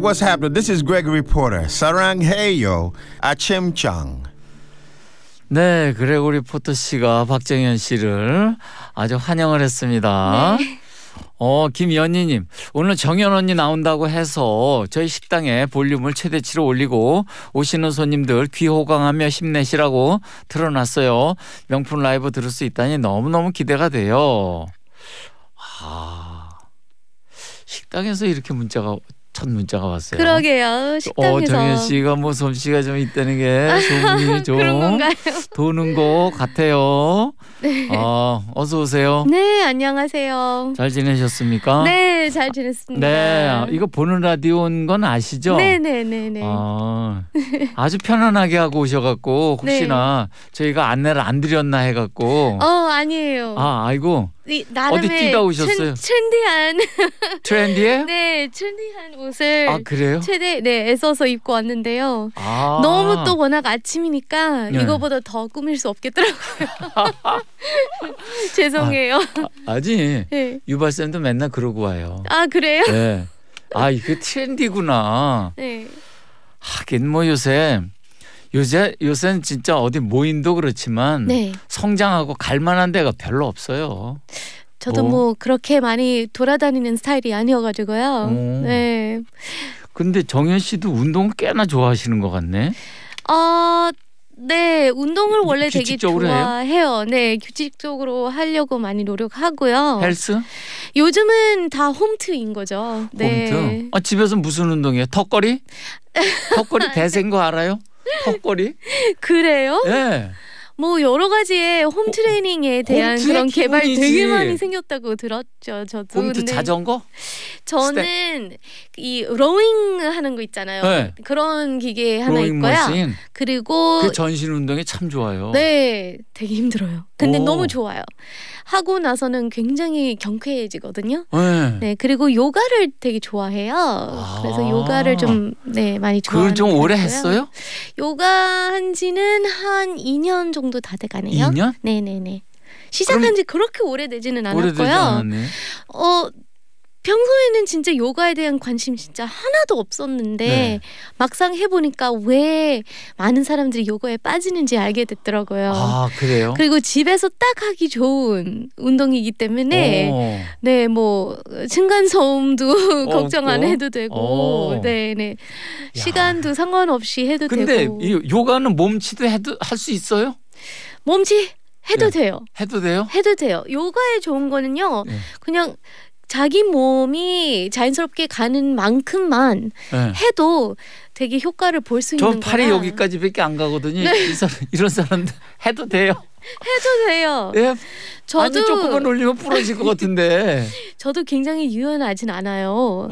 what's happening? This is Gregory Porter. 사랑해요, 아침장. 네, 그레고리 포터 씨가 박재현 씨를 아주 환영을 했습니다. 네. 김연희님, 오늘 정연 언니 나온다고 해서 저희 식당에 볼륨을 최대치로 올리고 오시는 손님들 귀호강하며 힘내시라고 틀어놨어요. 명품 라이브 들을 수 있다니 너무너무 기대가 돼요. 식당에서 이렇게 문자가 첫 문자가 왔어요. 그러게요. 식당에서. 정현 씨가 뭐 솜씨가 좀 있다는 게 소문이 좀 도는 것 같아요. 네. 어서 오세요. 네, 안녕하세요. 잘 지내셨습니까? 네, 잘 지냈습니다. 네, 이거 보는 라디오인 건 아시죠? 네. 아주 편안하게 하고 오셔갖고 혹시나 저희가 안내를 안 드렸나 해갖고. 아니에요. 아이고. 어디 뛰다 오셨어요? 트렌디한? 네, 트렌디한 옷을 그래요? 애써서 입고 왔는데요. 너무 또 워낙 아침이니까 이거보다 더 꾸밀 수 없겠더라고요. 죄송해요. 아니, 유발쌤도 맨날 그러고 와요. 그래요? 네. 이게 트렌디구나. 네. 하긴 뭐 요새는 진짜 어디 모임도 그렇지만 성장하고 갈만한 데가 별로 없어요. 저도 뭐 그렇게 많이 돌아다니는 스타일이 아니어가지고요. 네. 근데 정현 씨도 운동을 꽤나 좋아하시는 것 같네. 네, 운동을 원래 되게 좋아해요. 네, 규칙적으로 하려고 많이 노력하고요. 헬스? 요즘은 다 홈트인 거죠. 네. 홈트? 집에서 무슨 운동이에요? 턱걸이? 턱걸이 대세인 거 알아요? 턱걸이? 그래요? 네. 뭐 여러 가지의 홈트레이닝에 대한 그런 개발 되게 많이 생겼다고 들었죠. 저도. 홈트 자전거? 저는 이 로잉 하는 거 있잖아요. 네. 그런 기계 하나 있고요. 머신. 그리고 그 전신 운동이 참 좋아요. 네. 되게 힘들어요. 근데 너무 좋아요. 하고 나서는 굉장히 경쾌해지거든요. 네. 네. 그리고 요가를 되게 좋아해요. 그래서 요가를 좀 많이 좋아하는. 그걸 좀 오래 했어요? 요가 한 지는 한 2년 정도 다 돼가네요. 2년? 네네네. 시작한 지 그렇게 오래되지는 않았고요. 평소에는 진짜 요가에 대한 관심 진짜 하나도 없었는데 막상 해보니까 왜 많은 사람들이 요가에 빠지는지 알게 됐더라고요. 그래요? 그리고 집에서 딱 하기 좋은 운동이기 때문에 네, 뭐 층간소음도 걱정 안 해도 되고 네. 시간도 상관없이 해도 되고. 근데 요가는 몸치도 할 수 있어요? 몸치 해도 돼요. 해도 돼요? 해도 돼요. 요가에 좋은 거는요. 그냥 자기 몸이 자연스럽게 가는 만큼만 해도 되게 효과를 볼 수 있는 거라. 저 팔이 여기까지밖에 안 가거든요. 네. 이런 사람들 해도 돼요. 해도 돼요. 네. 저도 아니, 조금만 올리면 부러질 것 같은데. 저도 굉장히 유연하진 않아요.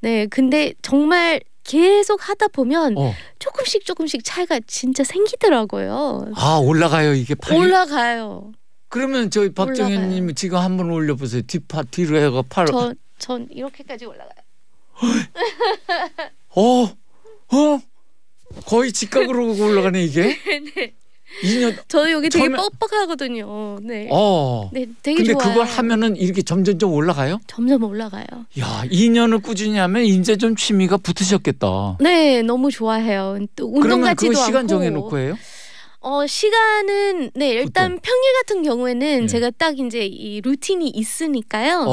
네, 근데 정말 계속 하다 보면 조금씩 차이가 진짜 생기더라고요. 올라가요 이게 팔이? 올라가요. 그러면 저희 박정현 님 지금 한번 올려보세요. 뒤로 해가 팔. 전 이렇게까지 올라가요. 거의 직각으로 올라가네 이게. 네. 2년. 저 여기 되게 뻑뻑하거든요. 네. 네, 되게 근데 좋아요. 근데 그걸 하면은 이렇게 점점 올라가요? 점점 올라가요. 야, 2년을 꾸준히 하면 이제 좀 취미가 붙으셨겠다. 네, 너무 좋아해요. 또 운동 같지도 않고. 그러면 그 시간 정해놓고 해요? 시간은 일단 평일 같은 경우에는 제가 딱 이제 이 루틴이 있으니까요.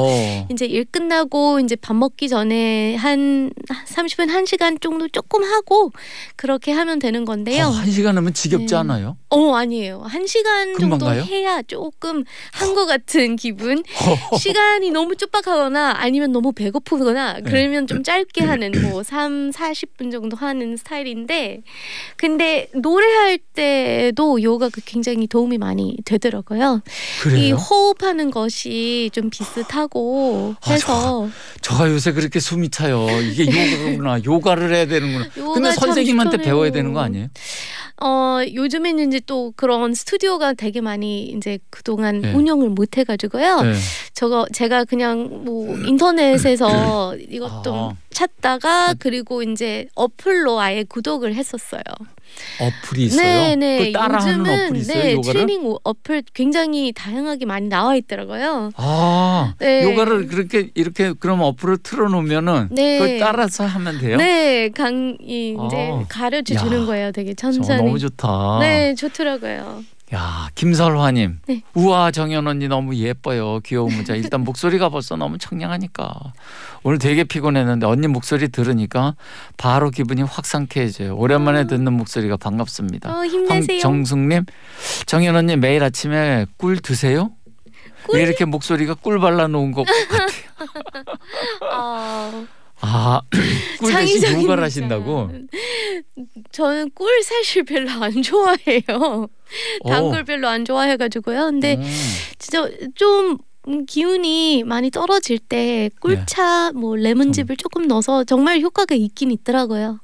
이제 일 끝나고 이제 밥 먹기 전에 한 30분 1시간 정도 조금 하고 그렇게 하면 되는 건데요. 1시간 하면 지겹지 않아요? 아니에요. 1시간 정도 가요? 해야 조금 한 것 같은 기분. 시간이 너무 쫓박하거나 아니면 너무 배고프거나 그러면 좀 짧게 하는 뭐 40분 정도 하는 스타일인데, 근데 노래할 때 도 요가가 굉장히 도움이 많이 되더라고요. 그래요? 이 호흡하는 것이 좀 비슷하고 해서. 저가 요새 그렇게 숨이 차요. 이게 요가구나. 요가를 해야 되는구나. 요가 근데 선생님한테 배워야 되는 거 아니에요? 요즘에는 이제 또 그런 스튜디오가 되게 많이 이제 그동안 운영을 못 해가지고요. 제가 그냥 뭐 인터넷에서 이것 좀 찾다가 그리고 이제 어플로 아예 구독을 했었어요. 어플이 있어요? 네네. 따라하는 어플이 있어요? 네, 요가를? 트레이닝 어플 굉장히 다양하게 많이 나와 있더라고요. 아, 네. 요가를 그렇게 이렇게 그럼 어플을 틀어놓으면은 네. 그걸 따라서 하면 돼요? 네, 강의 이제 가르쳐 주는 거예요. 되게 천천히. 너무 좋다. 네, 좋더라고요. 야, 김설화님, 네. 우와 정연 언니 너무 예뻐요. 귀여운 모자. 일단 목소리가 벌써 너무 청량하니까 오늘 되게 피곤했는데 언니 목소리 들으니까 바로 기분이 확 상쾌해져요. 오랜만에 듣는 목소리가 반갑습니다. 힘내세요. 정숙님, 정연 언니 매일 아침에 꿀 드세요? 꿀? 왜 이렇게 목소리가 꿀 발라놓은 것 같아요? 아, 꿀 대신 요가를 하신다고? 저는 꿀 사실 별로 안 좋아해요. 단골 별로 안 좋아해가지고요. 근데 진짜 좀 기운이 많이 떨어질 때 꿀차, 네. 뭐 레몬즙을 조금 넣어서 정말 효과가 있긴 있더라고요.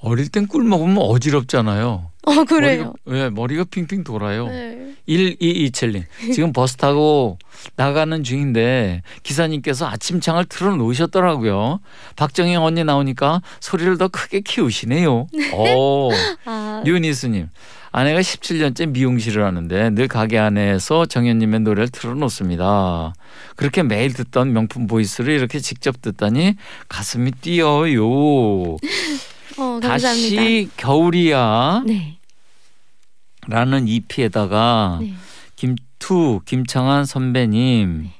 어릴 땐 꿀 먹으면 어지럽잖아요. 그래요? 머리가 핑핑 돌아요. 네. 1227님. 지금 버스 타고 나가는 중인데 기사님께서 아침창을 틀어놓으셨더라고요. 박정영 언니 나오니까 소리를 더 크게 키우시네요. 류니스님. 아내가 17년째 미용실을 하는데 늘 가게 안에서 정현님의 노래를 틀어놓습니다. 그렇게 매일 듣던 명품 보이스를 이렇게 직접 듣다니 가슴이 뛰어요. 감사합니다. 다시 겨울이야. 네. 라는 EP에다가 네. 김창완 선배님 네.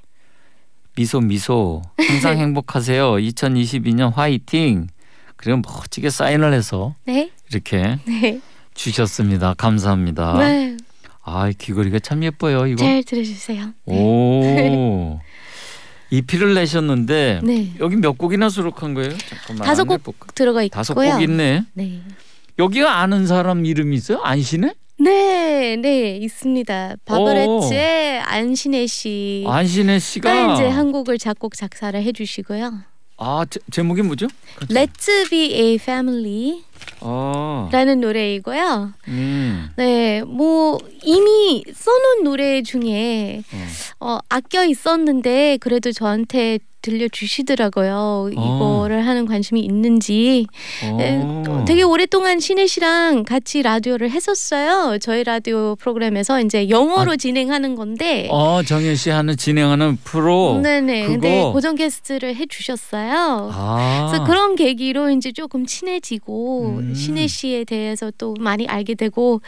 미소 항상 행복하세요. 2022년 화이팅. 그리고 멋지게 사인을 해서 네. 이렇게 네. 주셨습니다. 감사합니다. 네. 아, 귀걸이가 참 예뻐요. 이거 잘 들어주세요. 네. 오. EP를 내셨는데 네. 여기 몇 곡이나 수록한 거예요? 잠깐만, 5곡 들어가 있고요. 5곡 있네. 네. 여기가 아는 사람 이름이 있어요? 안신혜? 네, 네 있습니다. 바브레츠의 안신혜 씨. 안신혜 씨가 이제 한 곡을 작곡 작사를 해주시고요. 아, 제목이 뭐죠? 그렇죠. Let's be a family. 라는 노래이고요. 네, 뭐 이미 써놓은 노래 중에 아껴 있었는데 그래도 저한테 들려주시더라고요. 이거를 하는 관심이 있는지. 네, 되게 오랫동안 신혜 씨랑 같이 라디오를 했었어요. 저희 라디오 프로그램에서 이제 영어로 진행하는 건데. 정혜 씨 진행하는 프로. 네네. 근데 고정 게스트를 해주셨어요. 그래서 그런 계기로 이제 조금 친해지고 신혜 씨에 대해서 또 많이 알게 되고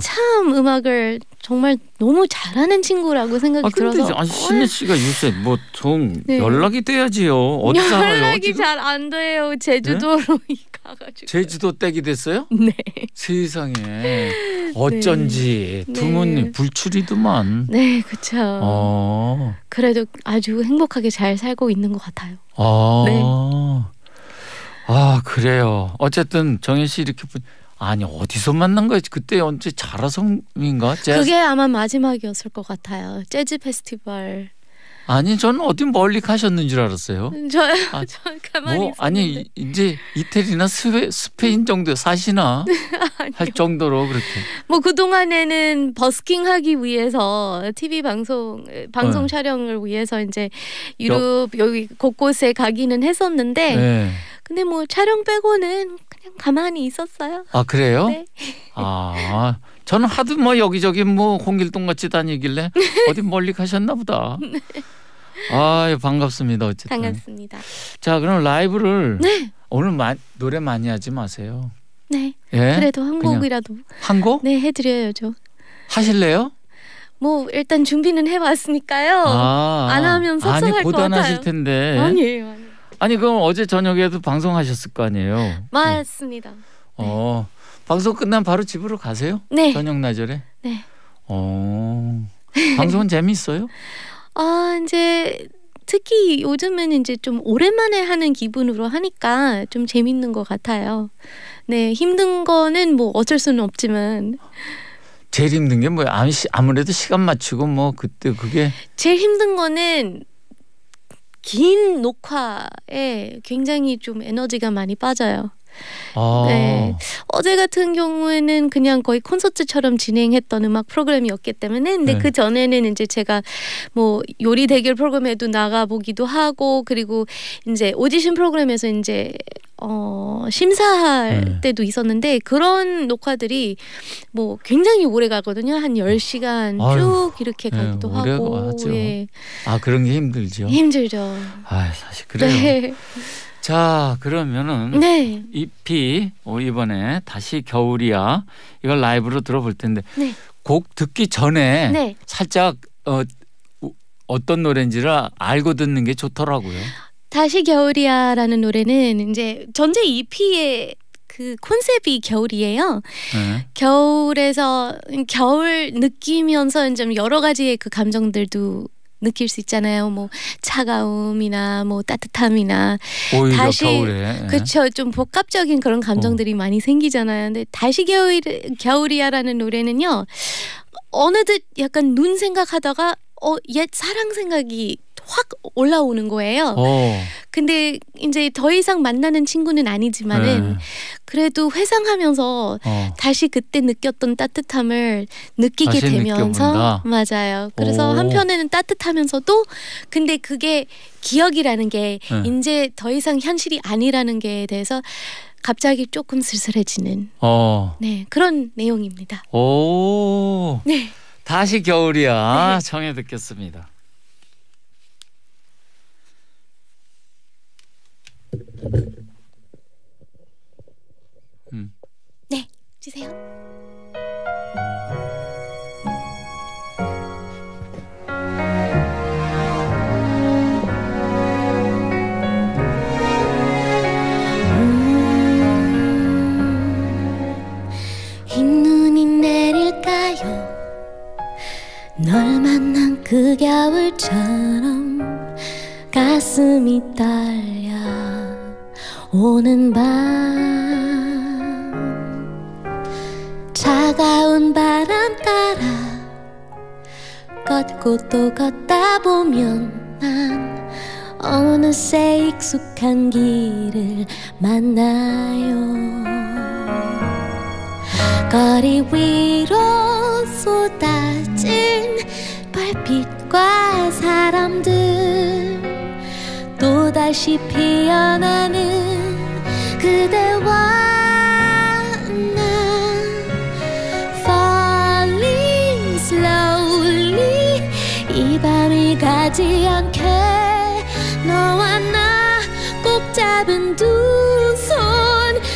참 음악을 정말 너무 잘하는 친구라고 생각이 들어서. 아니, 신혜 씨가 요새 뭐 좀 연락이 돼야지요. 어디 살아요? 연락이 잘 안 돼요. 제주도로 네? 가가지고. 제주도 댁이 됐어요? 네. 세상에 어쩐지 네. 드문 불출이더만. 네, 그렇죠. 그래도 아주 행복하게 잘 살고 있는 것 같아요. 아, 그래요. 어쨌든 정혜 씨 이렇게 아니 어디서 만난 거야? 그때 언제 자라섬인가? 그게 아마 마지막이었을 것 같아요. 재즈 페스티벌. 아니 저는 어디 멀리 가셨는 줄 알았어요. 저요? 저 가만히 있었는데. 아니 이제 이태리나 스페인 정도 사시나 할 정도로 그렇게. 뭐 그동안에는 버스킹하기 위해서 TV 방송 촬영을 위해서 이제 유럽 여기 곳곳에 가기는 했었는데 근데 뭐 촬영 빼고는 그냥 가만히 있었어요. 아, 그래요? 네. 아, 저는 하도 뭐 여기저기 뭐 홍길동 같이 다니길래 어디 멀리 가셨나 보다. 네. 아, 반갑습니다. 어쨌든. 반갑습니다. 자, 그럼 라이브를 네. 오늘 노래 많이 하지 마세요. 네. 예? 그래도 한 곡이라도. 한 곡? 네, 해드려야죠. 하실래요? 뭐 일단 준비는 해봤으니까요. 안 하면 섭섭할 것 같아요. 고단하실 텐데. 아니에요. 아니 그럼 어제 저녁에도 방송하셨을 거 아니에요? 맞습니다. 네. 방송 끝나면 바로 집으로 가세요? 네. 저녁 나절에? 네. 방송은 재미있어요? 이제 특히 요즘은 이제 좀 오랜만에 하는 기분으로 하니까 좀 재밌는 것 같아요. 네, 힘든 거는 뭐 어쩔 수는 없지만. 제일 힘든 게 뭐야? 아무래도 시간 맞추고 뭐 그때 그게. 제일 힘든 거는. 긴 녹화에 굉장히 좀 에너지가 많이 빠져요. 아. 네. 어제 같은 경우에는 그냥 거의 콘서트처럼 진행했던 음악 프로그램이었기 때문에 근데 네. 그 전에는 이제 제가 뭐 요리 대결 프로그램에도 나가보기도 하고 그리고 이제 오디션 프로그램에서 이제 심사할 때도 있었는데 그런 녹화들이 뭐 굉장히 오래 가거든요. 한 10시간 쭉 이렇게 가기도 하고. 예. 아 그런 게 힘들죠. 힘들죠. 아 사실 그래요. 네. 자 그러면은 네. EP 이번에 다시 겨울이야 이걸 라이브로 들어볼 텐데 네. 곡 듣기 전에 네. 살짝 어떤 노래인지를 알고 듣는 게 좋더라고요. 다시 겨울이야라는 노래는 이제 전체 EP의 그 콘셉트이 겨울이에요. 네. 겨울에서 겨울 느끼면서 좀 여러 가지의 그 감정들도 느낄 수 있잖아요. 뭐 차가움이나 뭐 따뜻함이나 다시 겨울에. 그렇죠. 좀 복합적인 그런 감정들이 많이 생기잖아요. 근데 다시 겨울이야라는 노래는요. 어느덧 약간 눈 생각하다가 옛 사랑 생각이 확 올라오는 거예요. 근데 이제 더 이상 만나는 친구는 아니지만은 그래도 회상하면서 다시 그때 느꼈던 따뜻함을 느끼게 되면서 맞아요. 그래서 한편에는 따뜻하면서도 근데 그게 기억이라는 게 이제 더 이상 현실이 아니라는 게 대해서 갑자기 조금 쓸쓸해지는 네, 그런 내용입니다. 오. 네. 다시 겨울이야 청해 듣겠습니다. 네, 주세요. 흰눈이 내릴까요? 널 만난 그 겨울처럼 가슴이 떨려오는 밤 차가운 바람 따라 걷고 또 걷다 보면 난 어느새 익숙한 길을 만나요. 거리 위로 쏟아진 별빛과 사람들 또다시 피어나는 그대와 나 Falling slowly 이 밤이 가지 않게 너와 나 꼭 잡은 두 손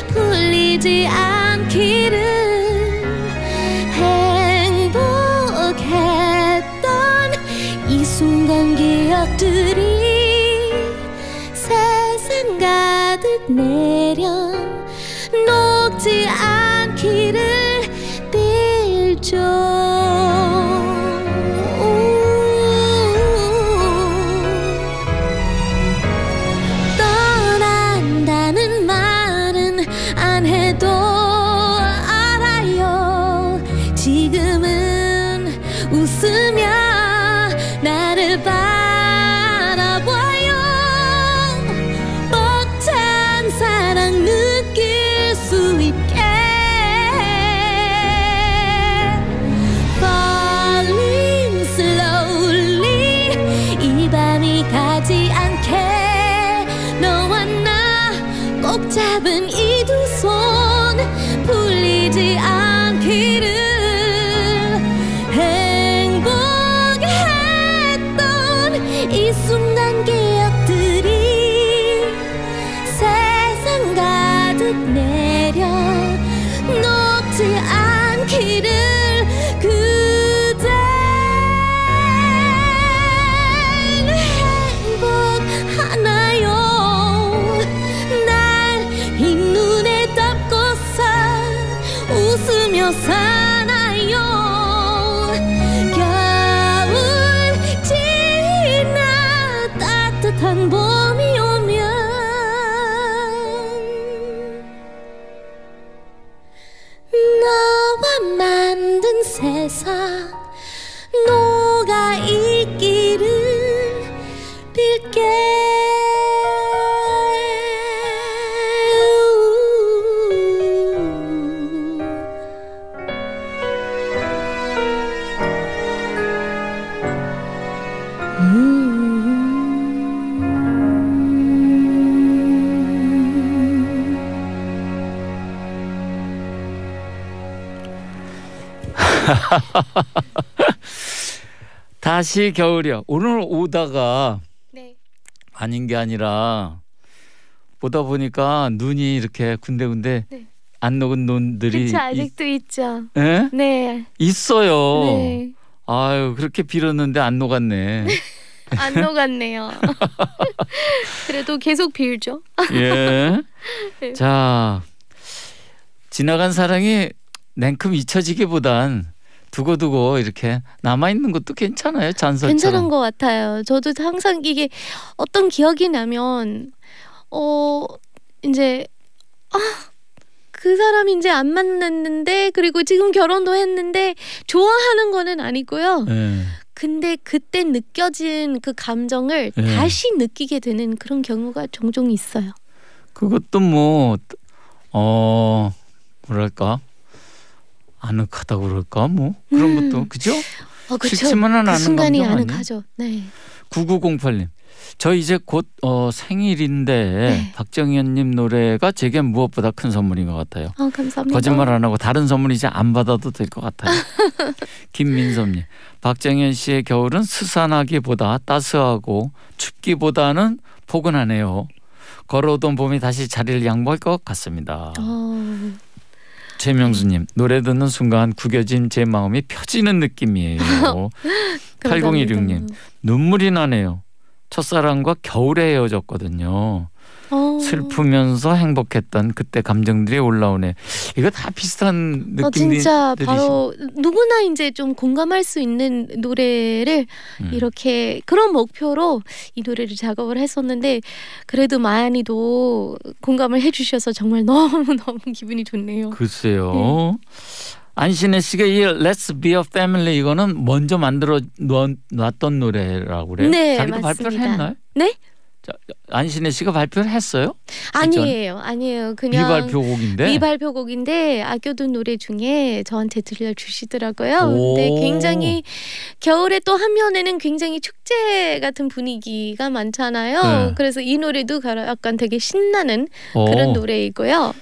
풀리지 않기를 순간 기억들이 세상 가득 내려 녹지 않기를 빌죠. 떠난다는 말은 안 해도 알아요. 지금은 웃으며 잡은 이 두 손 풀리지 않기를 행복했던 이 순간 기억들이 세상 가득 내려 녹지 않기를 그댄 행복하나 사나요. 겨울 지나 따뜻한 봄이 오면 너와 만든 세상 녹아 있기를 빌게. 다시 겨울이야. 오늘 오다가 네. 아닌 게 아니라 보다 보니까 눈이 이렇게 군데군데 네. 안 녹은 눈들이 그쵸, 아직도 있죠. 네? 네. 있어요. 네. 아유, 그렇게 빌었는데 안 녹았네. 안 녹았네요. 그래도 계속 비우죠. 예. 네. 자, 지나간 사랑이 냉큼 잊혀지기보단 두고두고 이렇게 남아있는 것도 괜찮아요. 잔설처럼. 괜찮은 것 같아요. 저도 항상 이게 어떤 기억이 나면 이제 그 사람 이제 안 만났는데 그리고 지금 결혼도 했는데 좋아하는 거는 아니고요. 네. 근데 그때 느껴진 그 감정을 네. 다시 느끼게 되는 그런 경우가 종종 있어요. 그것도 뭐 뭐랄까 아늑하다고 그럴까 뭐 그런 것도 그죠? 그쵸. 싫지만은 그 않은 순간이 아늑하죠. 네. 9908님. 저 이제 곧 생일인데 네. 박정현님 노래가 제겐 무엇보다 큰 선물인 것 같아요. 감사합니다. 거짓말 안 하고 다른 선물 이제 안 받아도 될 것 같아요. 김민섭님. 박정현 씨의 겨울은 스산하기보다 따스하고 춥기보다는 포근하네요. 걸어오던 봄이 다시 자리를 양보할 것 같습니다. 최명수님. 노래 듣는 순간 구겨진 제 마음이 펴지는 느낌이에요. 8016님. 눈물이 나네요. 첫사랑과 겨울에 헤어졌거든요. 슬프면서 행복했던 그때 감정들이 올라오네. 이거 다 비슷한 느낌들이 진짜 바로 누구나 이제 좀 공감할 수 있는 노래를 이렇게 그런 목표로 이 노래를 작업을 했었는데 그래도 많이도 공감을 해주셔서 정말 너무너무 기분이 좋네요. 글쎄요. 안신혜 씨가 이 Let's be a family 이거는 먼저 만들어 놨던 노래라고 그래요? 네, 자기도 맞습니다. 발표를 했나요? 네? 안신혜 씨가 발표를 했어요? 아니에요. 아니에요. 그냥 미발표곡인데 아껴둔 노래 중에 저한테 들려주시더라고요. 근데 굉장히 겨울에 또 한면에는 굉장히 축제 같은 분위기가 많잖아요. 네. 그래서 이 노래도 약간 되게 신나는 그런 노래이고요. 네.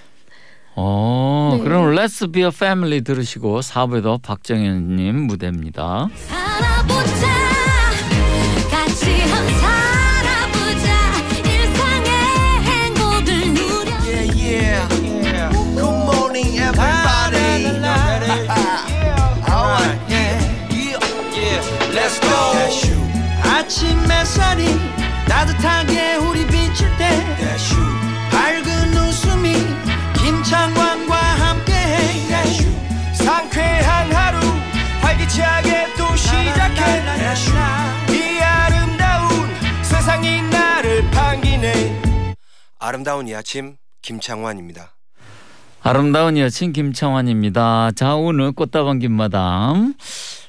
그럼 Let's be a family 들으시고 4부에도 박정현님 무대입니다. 살아보자 같이 항상 아침 햇살이 따뜻하게 우리 비출 때 밝은 웃음이 김창완과 함께해 상쾌한 하루 활기차게 또 시작해 이 아름다운 세상이 나를 반기네. 아름다운 이 아침 김창완입니다. 아름다운 이 아침 김창완입니다. 자, 오늘 꽃다방 김마담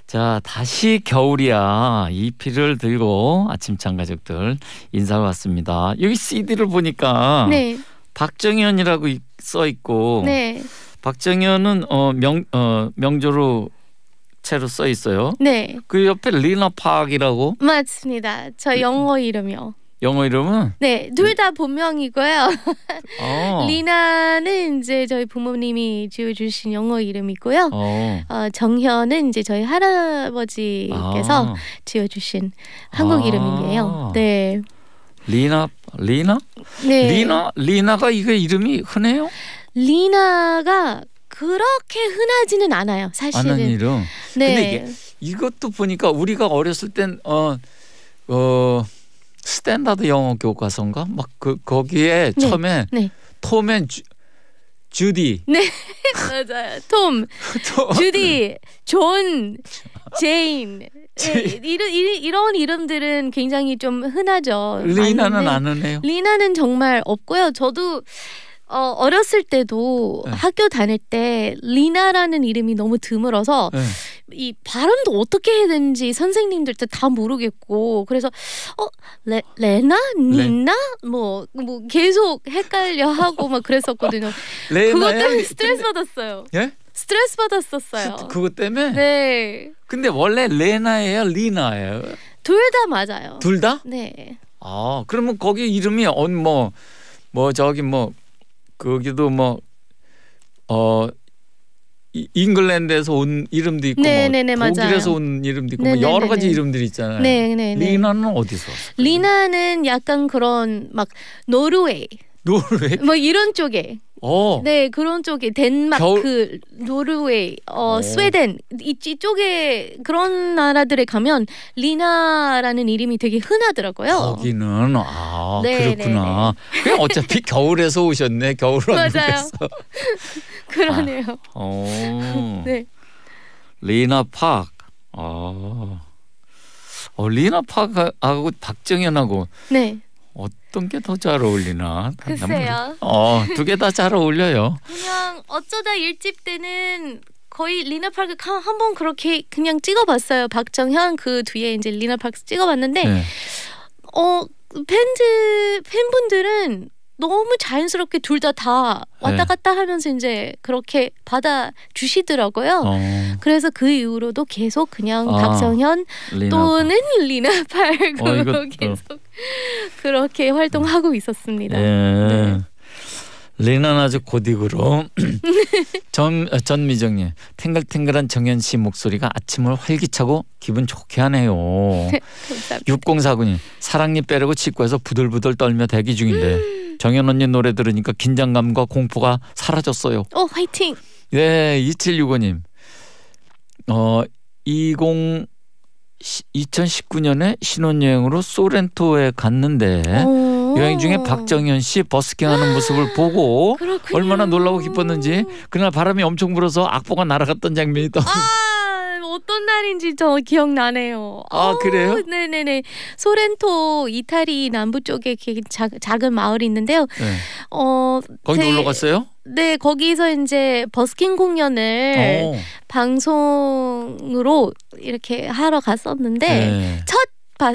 자 다시 겨울이야 이 피를 들고 아침찬 가족들 인사를 왔습니다. 여기 CD를 보니까 네. 박정현이라고 써있고 네. 박정현은 명조로 채로 써있어요. 네. 그 옆에 리나 파크이라고 맞습니다. 저 영어 이름이요. 영어 이름은? 네, 둘 다 본명이고요. 리나는 이제 저희 부모님이 지어주신 영어 이름이고요. 정현은 이제 저희 할아버지께서 지어주신 한국 이름이에요. 네. 리나? 네. 리나가 이거 이름이 흔해요? 리나가 그렇게 흔하지는 않아요, 사실은. 아는 이름. 네. 근데 이것도 보니까 우리가 어렸을 땐 스탠다드 영어 교과서인가? 막 거기에 네, 처음에 네. 톰 앤 주디 네 맞아요. 톰 주디, 존, 제인 네, 이런 이름들은 굉장히 좀 흔하죠. 리나는 안 흔해요? 리나는 정말 없고요. 저도 어렸을 때도 네. 학교 다닐 때 리나라는 이름이 너무 드물어서 네. 이 발음도 어떻게 해야 되는지 선생님들도 다 모르겠고 그래서 레나? 니나? 뭐 계속 헷갈려하고 막 그랬었거든요. 그것 때문에 스트레스 받았어요. 예? 스트레스 받았었어요. 그것 때문에? 네. 근데 원래 레나예요? 리나예요? 둘 다 맞아요. 둘 다? 네. 아 그러면 거기 이름이 거기도 잉글랜드에서 온 이름도 있고 뭐 독일에서 온 이름도 있고 뭐 여러 가지 이름들이 있잖아요. 리나는 어디서? 리나는 약간 그런 막 노르웨이 뭐 이런 쪽에. 오. 네, 그런 쪽에 덴마크, 노르웨이, 스웨덴 이쪽에 그런 나라들에 가면 리나라는 이름이 되게 흔하더라고요. 거기는 아 네, 그렇구나. 네, 네. 그냥 어차피 겨울에서 오셨네. 겨울 언니에서. 맞아요. 그러네요. 아, 네. 리나 파크. 리나 파크하고 박정현하고. 네. 어떤 게 더 잘 어울리나? 글쎄요. 두 개 다 잘 어울려요. 그냥 어쩌다 일집 때는 거의 리나 파크 한 번 그렇게 그냥 찍어봤어요. 박정현 그 뒤에 이제 리나 파크 찍어봤는데 네. 팬분들은 너무 자연스럽게 둘 다 왔다 갔다 하면서 이제 그렇게 받아주시더라고요. 그래서 그 이후로도 계속 그냥 박정현 또는 리나 팔고 계속 그렇게 활동하고 있었습니다. 네. 리나는 아주 고딕으로. 전미정님, 탱글탱글한 정현씨 목소리가 아침을 활기차고 기분 좋게 하네요. 감사합니다. 6049님, 사랑니 빼려고 치과에서 부들부들 떨며 대기 중인데 정현 언니 노래 들으니까 긴장감과 공포가 사라졌어요. 화이팅! 네, 2765님. 2019년에 신혼여행으로 소렌토에 갔는데 여행 중에 박정현 씨 버스킹하는 모습을 보고 그렇군요. 얼마나 놀라고 기뻤는지 그날 바람이 엄청 불어서 악보가 날아갔던 장면이 떠올랐어요. 어떤 날인지 저 기억나네요. 그래요? 네네네. 소렌토 이탈리 남부 쪽에 작은 마을이 있는데요. 네. 거기 놀러 갔어요? 네, 거기서 이제 버스킹 공연을 방송으로 이렇게 하러 갔었는데 네. 첫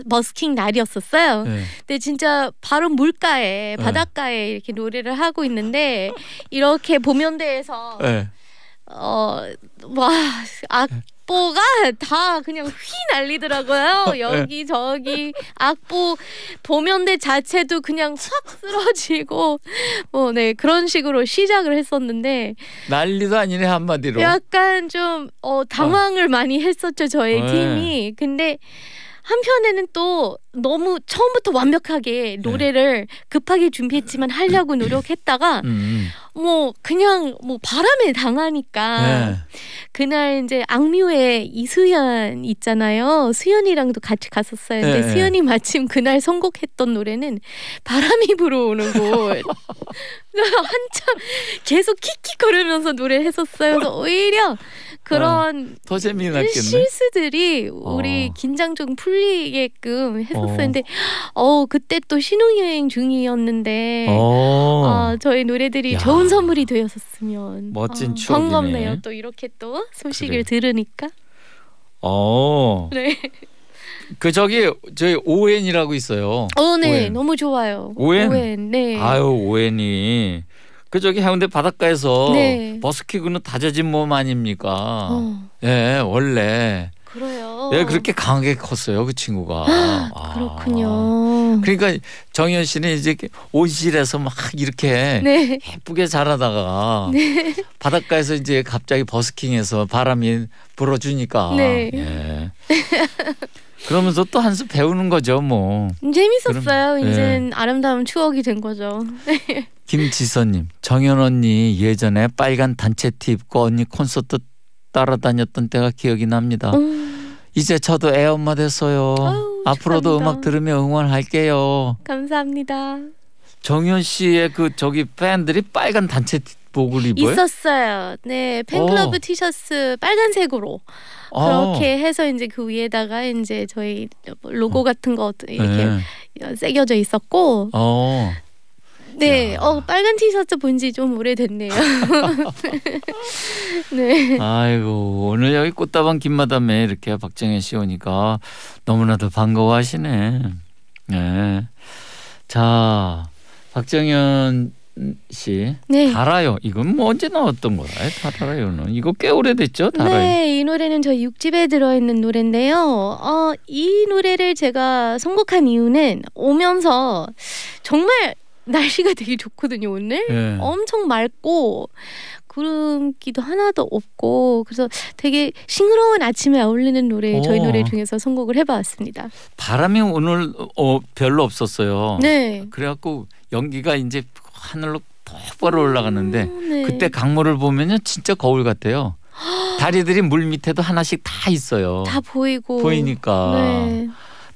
버스킹 날이었었어요. 네. 근데 진짜 바로 물가에 바닷가에 이렇게 노래를 하고 있는데 이렇게 보면대에서 악보가 다 그냥 휘 날리더라고요. 여기저기 악보 보면대 자체도 그냥 확 쓰러지고 네 그런 식으로 시작을 했었는데 난리도 아니네 한마디로. 약간 좀 당황을 많이 했었죠 저희 팀이. 근데 한편에는 또 너무 처음부터 완벽하게 노래를 급하게 준비했지만 하려고 노력했다가 그냥 바람에 당하니까 그날 이제 악뮤의 이수연 있잖아요. 수연이랑도 같이 갔었어요. 근데 수연이 마침 그날 선곡했던 노래는 바람이 불어오는 곳. 한참 계속 킥킥거리면서 노래를 했었어요. 그래서 오히려 그런 더 재미났겠네. 실수들이 우리 긴장 좀 풀리게끔 했었어요. 근데 그때 또 신혼여행 중이었는데 저희 노래들이 좋은 선물이 되었었으면 멋진 추억이네. 반갑네요. 또 이렇게 또 소식을 들으니까. 네. 저희 오엔이라고 있어요. 네, 오엔. 너무 좋아요. 오엔, 네. 아유, 오엔이 해운대 바닷가에서 버스킹은 다져진 몸 아닙니까? 예, 원래. 그래요. 예, 그렇게 강하게 컸어요, 그 친구가. 그렇군요. 그러니까 정현 씨는 이제 온실에서 막 이렇게 예쁘게 자라다가 바닷가에서 이제 갑자기 버스킹해서 바람이 불어주니까. 네. 예. 그러면서 또 한 수 배우는 거죠, 뭐. 재밌었어요. 이제는 아름다운 추억이 된 거죠. 김지선님, 정현 언니 예전에 빨간 단체 티 입고 언니 콘서트 따라다녔던 때가 기억이 납니다. 이제 저도 애엄마 됐어요. 앞으로도 감사합니다. 음악 들으며 응원할게요. 감사합니다. 정현 씨의 팬들이 빨간 단체 복을 입어요? 있었어요. 네, 팬클럽 티셔츠 빨간색으로. 그렇게 해서 이제 그 위에다가 이제 저희 로고 같은 거 이렇게 새겨져 있었고. 네, 빨간 티셔츠 본지 좀 오래됐네요. 네. 아이고, 오늘 여기 꽃다방 김마담에 이렇게 박정현 씨 오니까 너무나도 반가워하시네. 네. 자, 박정현 씨, 달아요. 이건 언제 나왔던 거라요? 달아요는 이거 꽤 오래됐죠. 달아요. 네, 이 노래는 저희 6집에 들어있는 노래인데요. 이 노래를 제가 선곡한 이유는 오면서 정말 날씨가 되게 좋거든요 오늘. 엄청 맑고 구름기도 하나도 없고 그래서 되게 싱그러운 아침에 어울리는 노래 저희 노래 중에서 선곡을 해봤습니다. 바람이 오늘 별로 없었어요. 네. 그래갖고 연기가 이제 하늘로 똑바로 올라가는데 네. 그때 강물을 보면요 진짜 거울 같아요. 다리들이 물 밑에도 하나씩 다 있어요. 다 보이고 보이니까. 네.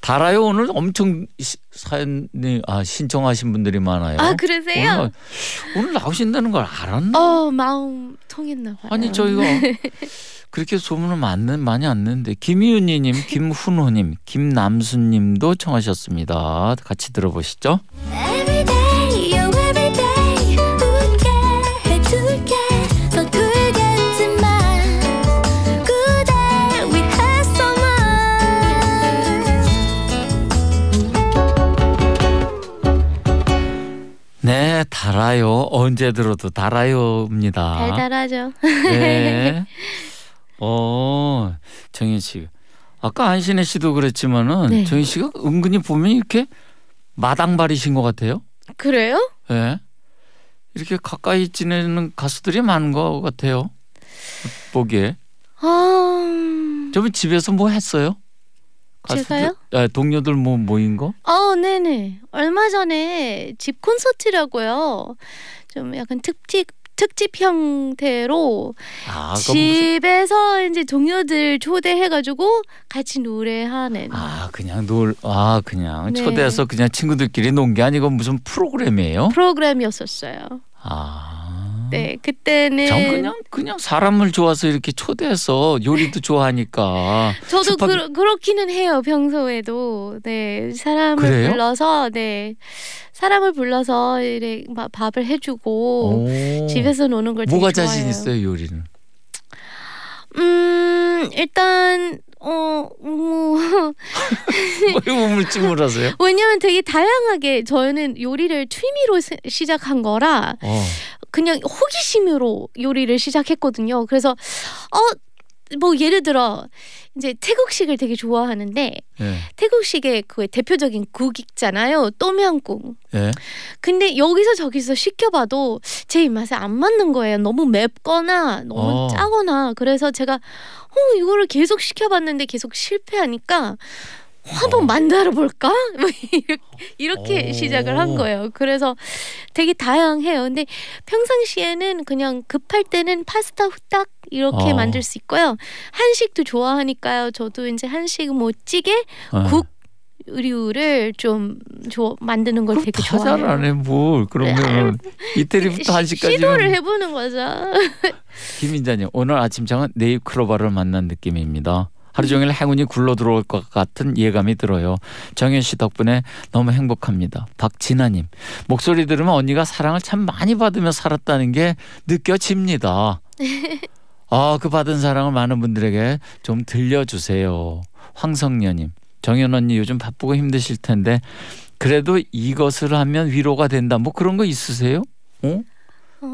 달아요. 오늘 엄청 사연 신청하신 분들이 많아요. 아 그러세요? 오늘 나오신다는 걸 알았나? 마음 통했나 봐요. 아니 저희가 그렇게 소문을 많이 안 냈는데 김희윤이님, 김훈호님, 김남수님도 청하셨습니다. 같이 들어보시죠. 네, 달아요. 언제 들어도 달아요입니다. 달달하죠. 네. 정현 씨. 아까 안신혜 씨도 그랬지만은 네. 정현 씨가 은근히 보면 이렇게 마당발이신 것 같아요. 그래요? 네. 이렇게 가까이 지내는 가수들이 많은 것 같아요. 보기에. 저번 집에서 뭐 했어요? 제가요? 동료들 모인 거? 네네. 얼마 전에 집 콘서트라고요. 좀 약간 특집 형태로 집에서 이제 동료들 초대해가지고 같이 노래하는. 그냥 네. 초대해서 그냥 친구들끼리 논 게 아니고 무슨 프로그램이에요? 프로그램이었었어요. 네, 그때는 전 그냥 사람을 좋아서 이렇게 초대해서 요리도 좋아하니까 저도 그렇기는 해요. 평소에도 네 사람을 그래요? 불러서 네 사람을 불러서 이래 밥을 해주고 집에서 노는 걸 되게 좋아해요. 뭐가 자신 있어요 요리는? 일단 왜 우물쭈물하세요? 왜냐면 되게 다양하게 저는 요리를 취미로 시작한 거라. 그냥 호기심으로 요리를 시작했거든요. 그래서 뭐 예를 들어 이제 태국식을 되게 좋아하는데 네. 태국식의 그 대표적인 국 있잖아요. 똠양꿍. 네. 근데 여기서 저기서 시켜봐도 제 입맛에 안 맞는 거예요. 너무 맵거나 너무 짜거나. 그래서 제가 이거를 계속 시켜봤는데 계속 실패하니까 한번 만들어볼까? 이렇게 시작을 한 거예요. 그래서 되게 다양해요. 근데 평상시에는 그냥 급할 때는 파스타 후딱 이렇게 만들 수 있고요. 한식도 좋아하니까요. 저도 이제 한식 뭐 찌개, 국 의류를 좀 만드는 걸 되게 좋아해요. 다 잘하네 뭘. 그러면 이태리부터 한식까지 시도를 해보는 거죠. 김인자님 오늘 아침장은 네잎 크로바를 만난 느낌입니다. 하루 종일 행운이 굴러 들어올 것 같은 예감이 들어요. 정현 씨 덕분에 너무 행복합니다. 박진아님 목소리 들으면 언니가 사랑을 참 많이 받으며 살았다는 게 느껴집니다. 그 받은 사랑을 많은 분들에게 좀 들려주세요. 황성녀님 정현 언니 요즘 바쁘고 힘드실 텐데 그래도 이것을 하면 위로가 된다. 뭐 그런 거 있으세요?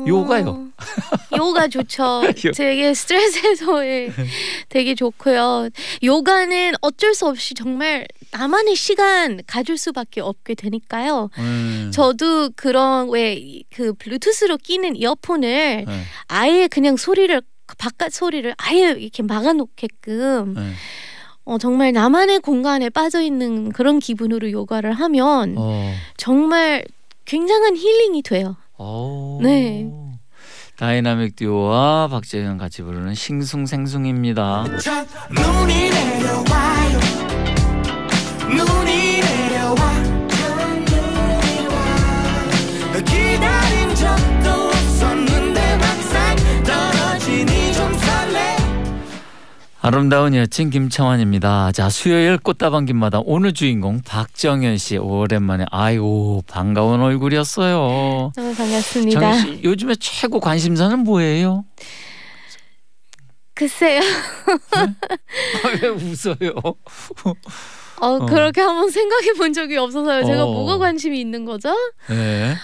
요가요. 요가 좋죠. 되게 스트레스 해소에 되게 좋고요. 요가는 어쩔 수 없이 정말 나만의 시간 가질 수밖에 없게 되니까요. 저도 그런 그 블루투스로 끼는 이어폰을 아예 그냥 소리를 바깥 소리를 아예 이렇게 막아놓게끔 정말 나만의 공간에 빠져있는 그런 기분으로 요가를 하면 정말 굉장한 힐링이 돼요. 네. 다이나믹 듀오와 박재현 같이 부르는 싱숭생숭입니다. 눈이 내려와요. 눈이 내려와. 기다린 적도 없었는데 막상 떨어지니 좀 설레. 아름다운 이 아침 김창완입니다. 자, 수요일 꽃다방 김마담 오늘 주인공 박정현 씨 오랜만에 반가운 얼굴이었어요. 너무 반갑습니다. 정현 씨 요즘에 최고 관심사는 뭐예요? 글쎄요. 네? 왜 웃어요? 그렇게 한번 생각해 본 적이 없어서요. 제가 뭐가 관심이 있는 거죠? 네.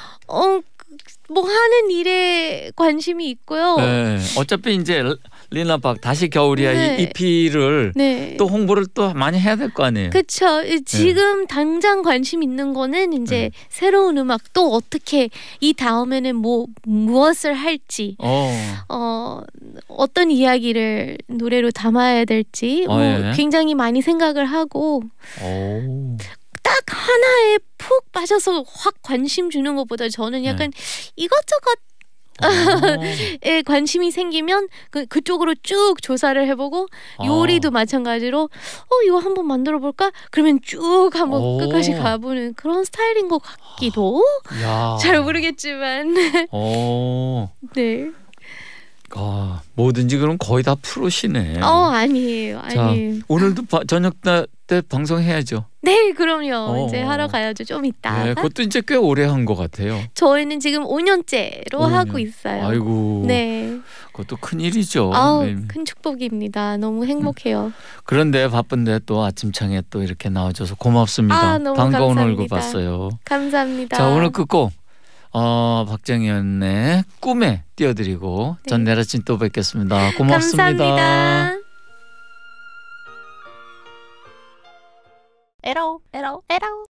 뭐 하는 일에 관심이 있고요. 네. 어차피 이제 리나 박 다시 겨울이야 이 EP를 또 홍보를 또 많이 해야 될 거 아니에요. 그렇죠. 지금 당장 관심 있는 거는 이제 새로운 음악 또 어떻게 이 다음에는 뭐 무엇을 할지 어떤 이야기를 노래로 담아야 될지 뭐 굉장히 많이 생각을 하고 딱 하나에 푹 빠져서 확 관심 주는 것보다 저는 약간 이것저것 에 관심이 생기면 그쪽으로 쭉 조사를 해보고 요리도 마찬가지로 이거 한번 만들어볼까? 그러면 쭉 한번 끝까지 가보는 그런 스타일인 것 같기도 잘 모르겠지만 네. 뭐든지 그럼 거의 다 프로시네. 아니에요. 자, 오늘도 저녁 때 방송해야죠. 네, 그럼요. 이제 하러 가야죠. 좀 이따. 네, 그것도 이제 꽤 오래 한 것 같아요. 저희는 지금 5년째로 5년. 하고 있어요. 아이고. 네. 그것도 큰일이죠. 큰 축복입니다. 너무 행복해요. 그런데 바쁜데 또 아침창에 또 이렇게 나와줘서 고맙습니다. 너무 반가운 감사합니다. 얼굴 봤어요. 감사합니다. 자, 오늘 끝곡. 박정현의 꿈에 띄워드리고 전 내일 아침 또 뵙겠습니다. 고맙습니다. 감사합니다. 에라오 에라오 에라오.